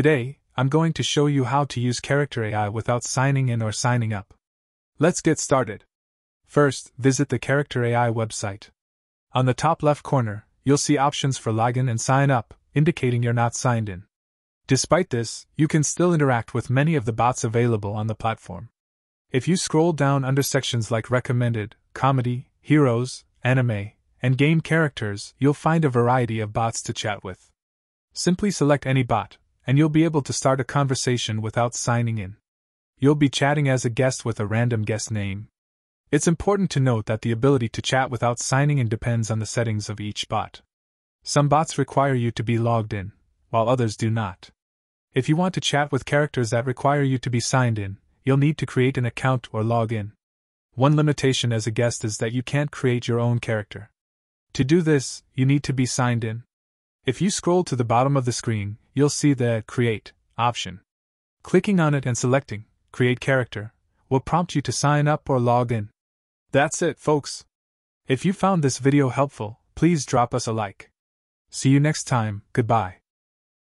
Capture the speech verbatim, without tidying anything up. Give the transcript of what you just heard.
Today, I'm going to show you how to use Character A I without signing in or signing up. Let's get started. First, visit the Character A I website. On the top left corner, you'll see options for login and sign up, indicating you're not signed in. Despite this, you can still interact with many of the bots available on the platform. If you scroll down under sections like recommended, comedy, heroes, anime, and game characters, you'll find a variety of bots to chat with. Simply select any bot, and you'll be able to start a conversation without signing in. You'll be chatting as a guest with a random guest name. It's important to note that the ability to chat without signing in depends on the settings of each bot. Some bots require you to be logged in, while others do not. If you want to chat with characters that require you to be signed in, you'll need to create an account or log in. One limitation as a guest is that you can't create your own character. To do this, you need to be signed in. If you scroll to the bottom of the screen, you'll see the Create option. Clicking on it and selecting Create Character will prompt you to sign up or log in. That's it, folks. If you found this video helpful, please drop us a like. See you next time, goodbye.